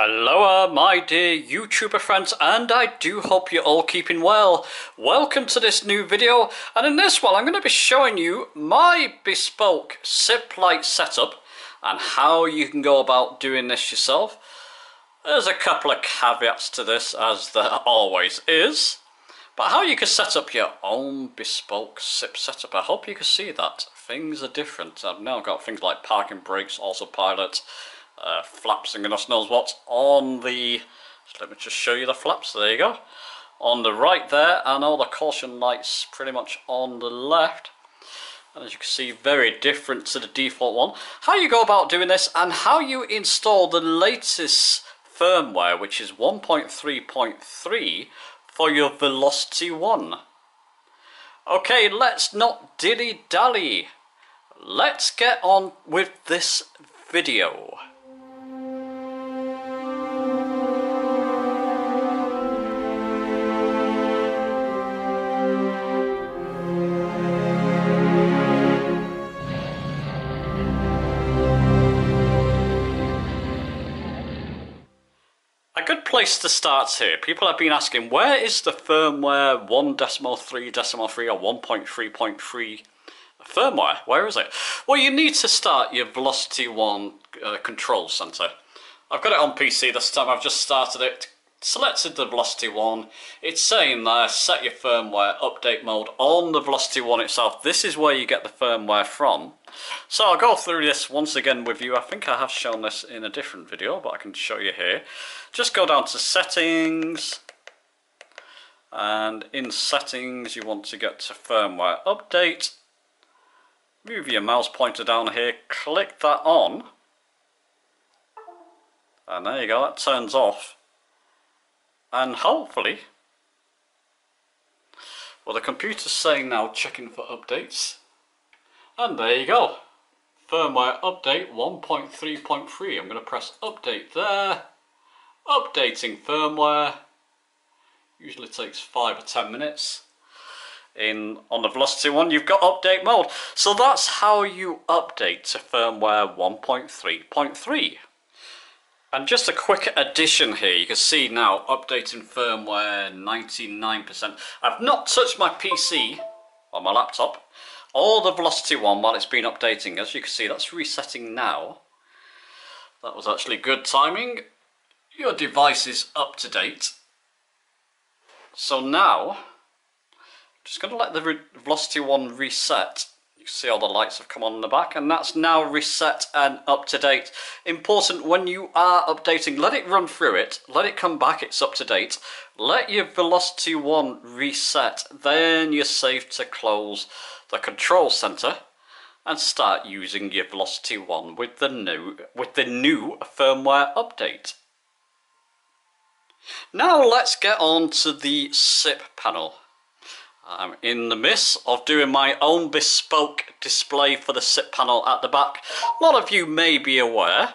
Hello my dear YouTuber friends, and I do hope you're all keeping well. Welcome to this new video, and in this one I'm going to be showing you my bespoke SIP light setup and how you can go about doing this yourself. There's a couple of caveats to this, as there always is, but how you can set up your own bespoke SIP setup. I hope you can see that things are different. I've now got things like parking brakes, autopilot, flaps and goodness knows what's on the, let me just show you the flaps, there you go, on the right there, and all the caution lights pretty much on the left, and as you can see, very different to the default one. How you go about doing this and how you install the latest firmware, which is 1.3.3 for your Velocity One. Okay, let's not dilly dally, let's get on with this video. Place to start here. People have been asking, where is the firmware 1.3.3 or 1.3.3 firmware? Where is it? Well, you need to start your Velocity One control center. I've got it on PC this time. I've just started it, selected the Velocity One. It's saying there, set your firmware update mode on the Velocity One itself. This is where you get the firmware from. So I'll go through this once again with you. I think I have shown this in a different video, but I can show you here. Just go down to settings, and in settings you want to get to firmware update. Move your mouse pointer down here, click that on, and there you go, that turns off. And hopefully, well, the computer's saying now checking for updates, and there you go, firmware update 1.3.3. I'm going to press update there, updating firmware, usually takes 5 or 10 minutes. On the Velocity One you've got update mode. So that's how you update to firmware 1.3.3. And just a quick addition here, you can see now updating firmware 99%. I've not touched my PC or my laptop or the Velocity One while it's been updating. As you can see, that's resetting now. That was actually good timing. Your device is up to date. So now, I'm just going to let the Velocity One reset. See, all the lights have come on in the back, and that's now reset and up to date. Important, when you are updating, let it run through it, let it come back, it's up to date, let your Velocity One reset, then you're safe to close the control center and start using your Velocity One with the new firmware update. Now let's get on to the SIP panel. I'm in the midst of doing my own bespoke display for the SIP panel at the back. A lot of you may be aware,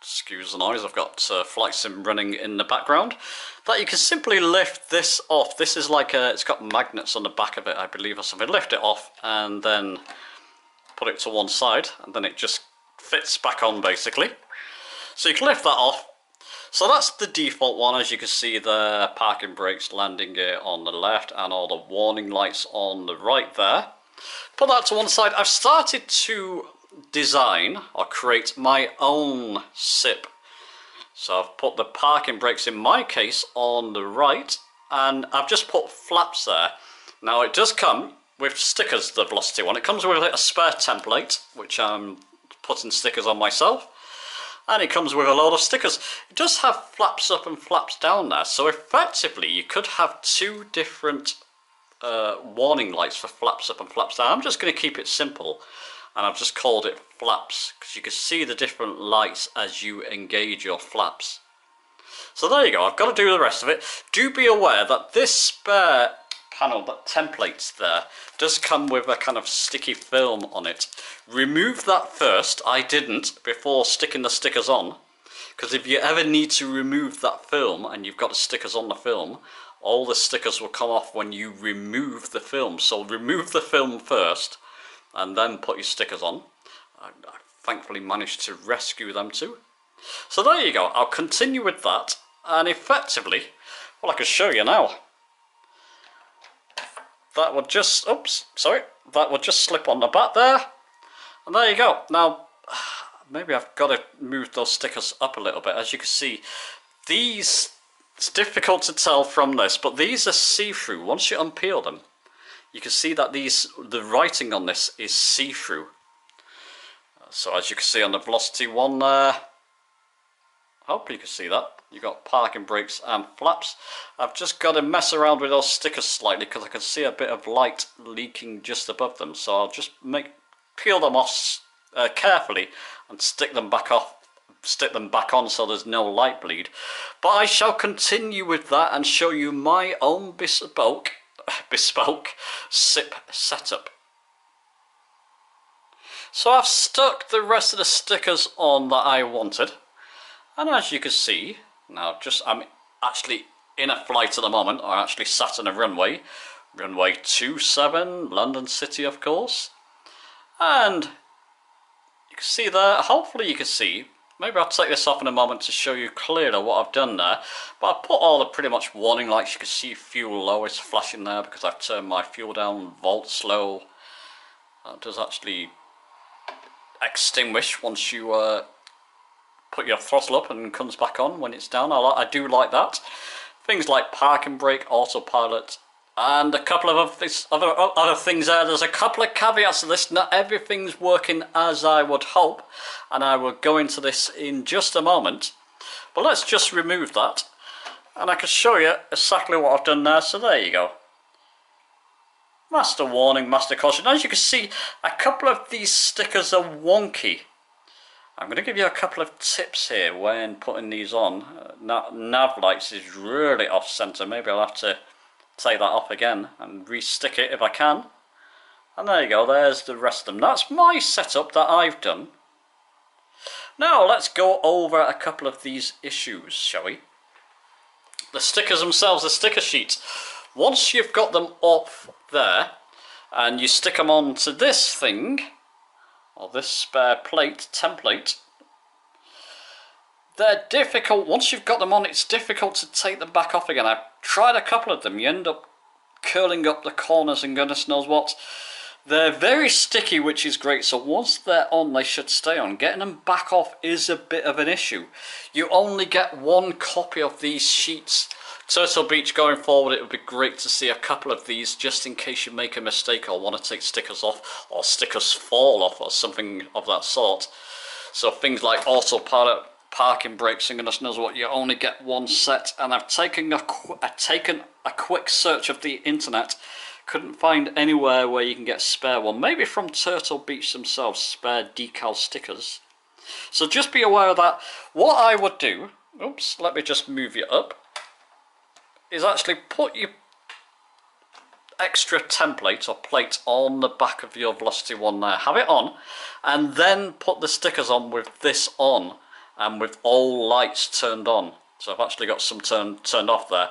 excuse the noise, I've got Flight Sim running in the background, that you can simply lift this off. This is like a, it's got magnets on the back of it, I believe, or something. Lift it off and then put it to one side, and then it just fits back on basically. So you can lift that off. So that's the default one, as you can see there, parking brakes, landing gear on the left, and all the warning lights on the right there. Put that to one side. I've started to design or create my own SIP. So I've put the parking brakes, in my case, on the right, and I've just put flaps there. Now it does come with stickers, the Velocity One. It comes with a spare template, which I'm putting stickers on myself. And it comes with a load of stickers. It does have flaps up and flaps down there, so effectively you could have two different warning lights for flaps up and flaps down. I'm just going to keep it simple, and I've just called it flaps, because you can see the different lights as you engage your flaps. So there you go, I've got to do the rest of it. Do be aware that this spare panel, that templates there, does come with a kind of sticky film on it. Remove that first. I didn't before sticking the stickers on, because if you ever need to remove that film and you've got the stickers on the film, all the stickers will come off when you remove the film. So remove the film first and then put your stickers on. I thankfully managed to rescue them too. So there you go, I'll continue with that, and effectively, well, I can show you now. That would just, oops, sorry, that would just slip on the back there, and there you go. Now, maybe I've got to move those stickers up a little bit. As you can see, these, it's difficult to tell from this, but these are see-through. Once you unpeel them, you can see that these, the writing on this is see-through. So as you can see on the Velocity One there, hopefully you can see that. You've got parking brakes and flaps. I've just got to mess around with those stickers slightly because I can see a bit of light leaking just above them. So I'll just peel them off carefully and stick them back on so there's no light bleed. But I shall continue with that and show you my own bespoke SIP setup. So I've stuck the rest of the stickers on that I wanted, and as you can see now, I'm actually in a flight at the moment, or actually sat on a runway 27, London City of course, and you can see there, hopefully you can see, maybe I'll take this off in a moment to show you clearer what I've done there, but I've put all the pretty much warning lights. You can see fuel low is flashing there because I've turned my fuel down, volts low. That does actually extinguish once you put your throttle up and comes back on when it's down. I do like that. Things like parking brake, autopilot, and a couple of other things there. There's a couple of caveats to this. Not everything's working as I would hope, and I will go into this in just a moment. But let's just remove that, and I can show you exactly what I've done there. So there you go. Master warning, master caution. As you can see, a couple of these stickers are wonky. I'm going to give you a couple of tips here when putting these on. Nav lights is really off centre. Maybe I'll have to take that off again and re-stick it if I can. And there you go, there's the rest of them. That's my setup that I've done. Now let's go over a couple of these issues, shall we? The stickers themselves, the sticker sheets. Once you've got them off there and you stick them onto this thing, or this spare plate template, they're difficult. Once you've got them on, it's difficult to take them back off again. I've tried a couple of them. You end up curling up the corners and goodness knows what. They're very sticky, which is great, so once they're on, they should stay on. Getting them back off is a bit of an issue. You only get one copy of these sheets. Turtle Beach going forward, it would be great to see a couple of these just in case you make a mistake or want to take stickers off, or stickers fall off or something of that sort. So things like autopilot, parking brakes and goodness knows what, you only get one set. And I've taken a quick search of the internet, couldn't find anywhere where you can get spare one. Maybe from Turtle Beach themselves, spare decal stickers. So just be aware of that. What I would do, oops, let me just move you up, is actually put your extra template or plate on the back of your Velocity One there. Have it on, and then put the stickers on with this on, and with all lights turned on. So I've actually got some turned off there.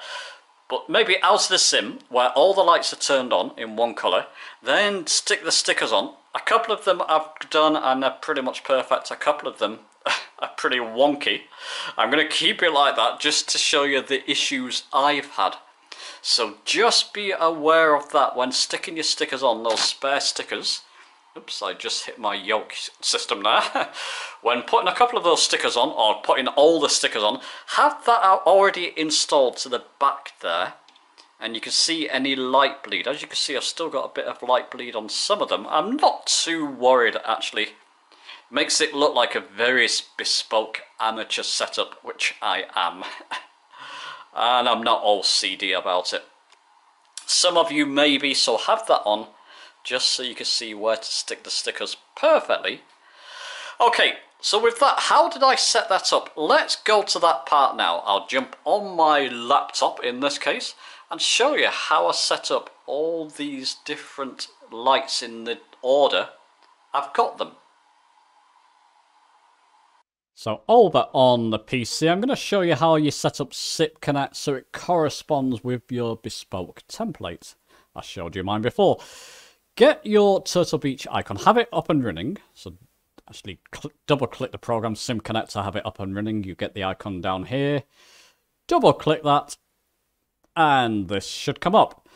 But maybe out of the sim, where all the lights are turned on in one colour, then stick the stickers on. A couple of them I've done and they're pretty much perfect. A couple of them are pretty wonky. I'm going to keep it like that just to show you the issues I've had. So just be aware of that when sticking your stickers on, those spare stickers. Oops, I just hit my yoke system there. When putting a couple of those stickers on, or putting all the stickers on, have that already installed to the back there, and you can see any light bleed. As you can see, I've still got a bit of light bleed on some of them. I'm not too worried, actually. Makes it look like a very bespoke amateur setup, which I am. And I'm not OCD about it. Some of you may be, so have that on, just so you can see where to stick the stickers perfectly. Okay, so with that, how did I set that up? Let's go to that part now. I'll jump on my laptop in this case and show you how I set up all these different lights in the order I've got them. So over on the PC, I'm going to show you how you set up SIP Connect so it corresponds with your bespoke template. I showed you mine before. Get your Turtle Beach icon, have it up and running. So actually double-click the program, SIM Connect, to have it up and running. You get the icon down here. Double-click that, and this should come up.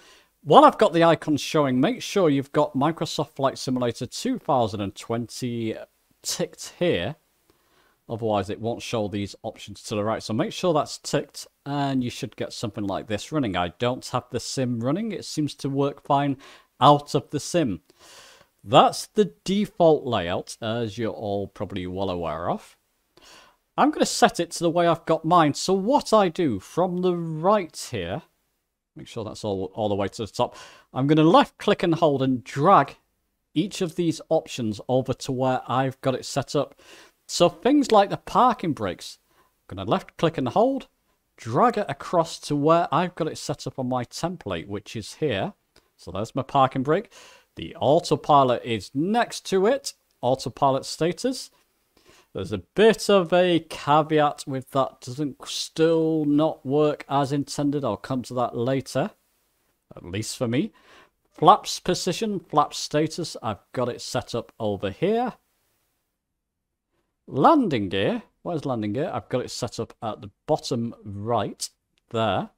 While I've got the icon showing, make sure you've got Microsoft Flight Simulator 2020 ticked here. Otherwise, it won't show these options to the right. So make sure that's ticked, and you should get something like this running. I don't have the sim running. It seems to work fine out of the sim. That's the default layout, as you're all probably well aware of. I'm going to set it to the way I've got mine. So what I do from the right here, make sure that's all the way to the top. I'm going to left click and hold and drag each of these options over to where I've got it set up. So things like the parking brakes, I'm going to left click and hold, drag it across to where I've got it set up on my template, which is here. So there's my parking brake. The autopilot is next to it, autopilot status. There's a bit of a caveat with that, doesn't still not work as intended. I'll come to that later, at least for me. Flaps position, flaps status, I've got it set up over here. Landing gear, where's landing gear? I've got it set up at the bottom right there.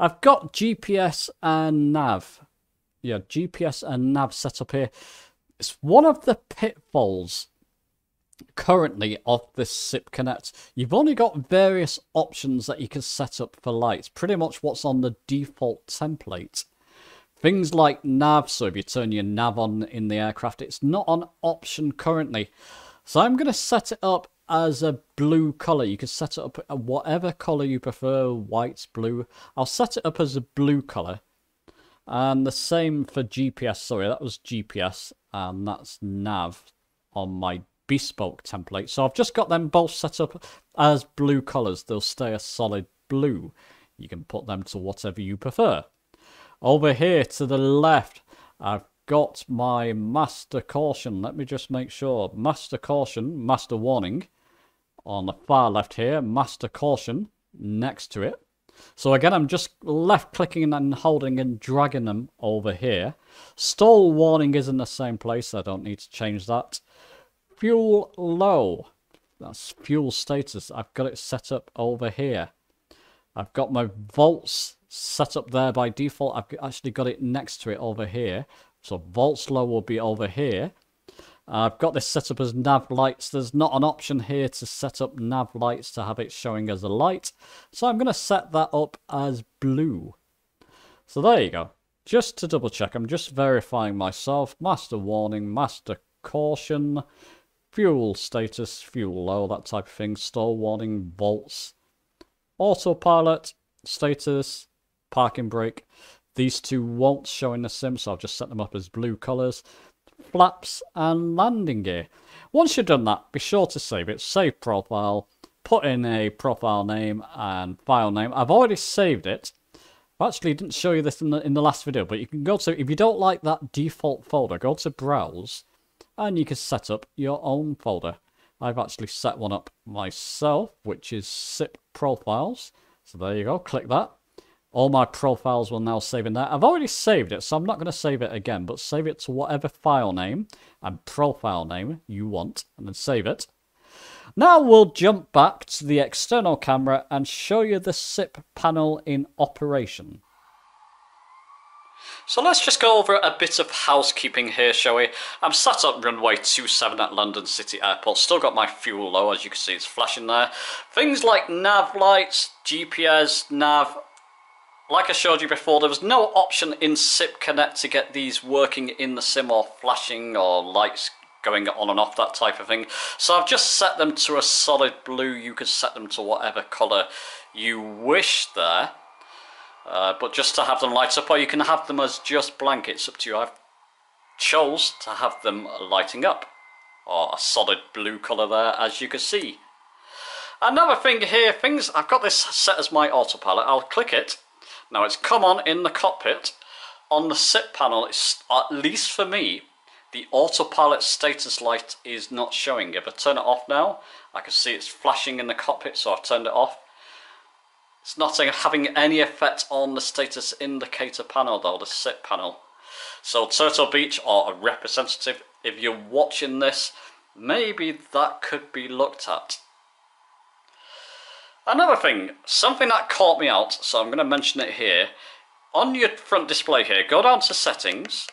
I've got GPS and nav. Yeah, GPS and nav set up here. It's one of the pitfalls currently of this SIP Connect. You've only got various options that you can set up for lights, pretty much what's on the default template. Things like nav, so if you turn your nav on in the aircraft, it's not an option currently. So I'm going to set it up as a blue color. You can set it up whatever color you prefer, white, blue. I'll set it up as a blue color. And the same for GPS. Sorry, that was GPS, and that's nav on my bespoke template. So I've just got them both set up as blue colors. They'll stay a solid blue. You can put them to whatever you prefer. Over here to the left, I've got my master caution. Let me just make sure. Master caution, master warning on the far left here. Master caution next to it. So again, I'm just left clicking and holding and dragging them over here. Stall warning is in the same place. I don't need to change that. Fuel low. That's fuel status. I've got it set up over here. I've got my volts set up there by default. I've actually got it next to it over here. So volts low will be over here. I've got this set up as nav lights. There's not an option here to set up nav lights to have it showing as a light. So I'm going to set that up as blue. So there you go. Just to double check, I'm just verifying myself. Master warning, master caution, fuel status, fuel low, that type of thing. Stall warning, volts, autopilot, status, parking brake. These two won't show in the sim, so I've just set them up as blue colors. Flaps and landing gear. Once you've done that, be sure to save it. Save profile, put in a profile name and file name. I've already saved it. I actually didn't show you this in the last video, but you can go to, if you don't like that default folder, go to browse and you can set up your own folder. I've actually set one up myself, which is SIP profiles. So there you go, click that. All my profiles will now save in there. I've already saved it, so I'm not going to save it again, but save it to whatever file name and profile name you want, and then save it. Now we'll jump back to the external camera and show you the SIP panel in operation. So let's just go over a bit of housekeeping here, shall we? I'm sat up runway 27 at London City Airport. Still got my fuel low, as you can see, it's flashing there. Things like nav lights, GPS, nav. Like I showed you before, there was no option in SIP Connect to get these working in the sim or flashing or lights going on and off, that type of thing. So I've just set them to a solid blue. You can set them to whatever colour you wish there. But just to have them light up, or you can have them as just blank. It's up to you. I've chose to have them lighting up, or a solid blue colour there, as you can see. Another thing here, I've got this set as my autopilot. I'll click it. Now it's come on in the cockpit. On the SIP panel, it's, at least for me, the autopilot status light is not showing. If I turn it off now, I can see it's flashing in the cockpit, so I've turned it off. It's not having any effect on the status indicator panel though, the SIP panel. So Turtle Beach, or a representative, if you're watching this, maybe that could be looked at. Another thing, something that caught me out, so I'm going to mention it here. On your front display here, go down to settings,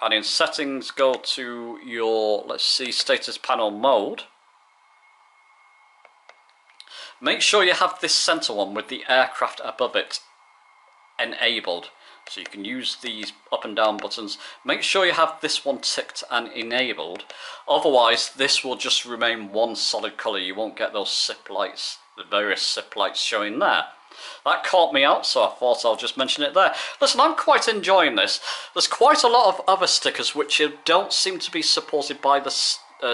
and in settings go to your, let's see, status panel mode. Make sure you have this center one with the aircraft above it enabled, so you can use these up and down buttons. Make sure you have this one ticked and enabled, otherwise this will just remain one solid color. You won't get those SIP lights, the various SIP lights showing there. That caught me out, so I thought I'll just mention it there. Listen, I'm quite enjoying this. There's quite a lot of other stickers which don't seem to be supported by the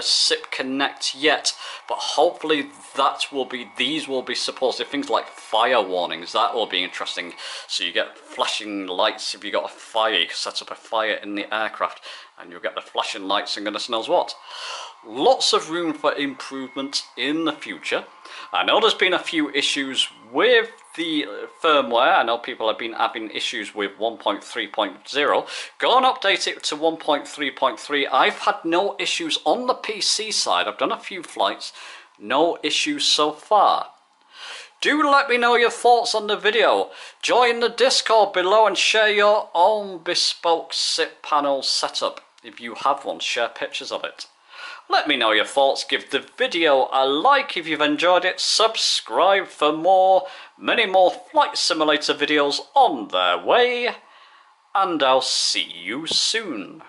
SIP Connect yet, but hopefully that will be, these will be supported. Things like fire warnings, that will be interesting. So you get flashing lights if you got a fire, you can set up a fire in the aircraft and you'll get the flashing lights and goodness knows what. Lots of room for improvement in the future. I know there's been a few issues with the firmware. I know people have been having issues with 1.3.0. Go and update it to 1.3.3. I've had no issues on the PC side. I've done a few flights, no issues so far. Do let me know your thoughts on the video. Join the Discord below and share your own bespoke SIP panel setup. If you have one, share pictures of it. Let me know your thoughts, give the video a like if you've enjoyed it, subscribe for more, many more Flight Simulator videos on their way, and I'll see you soon.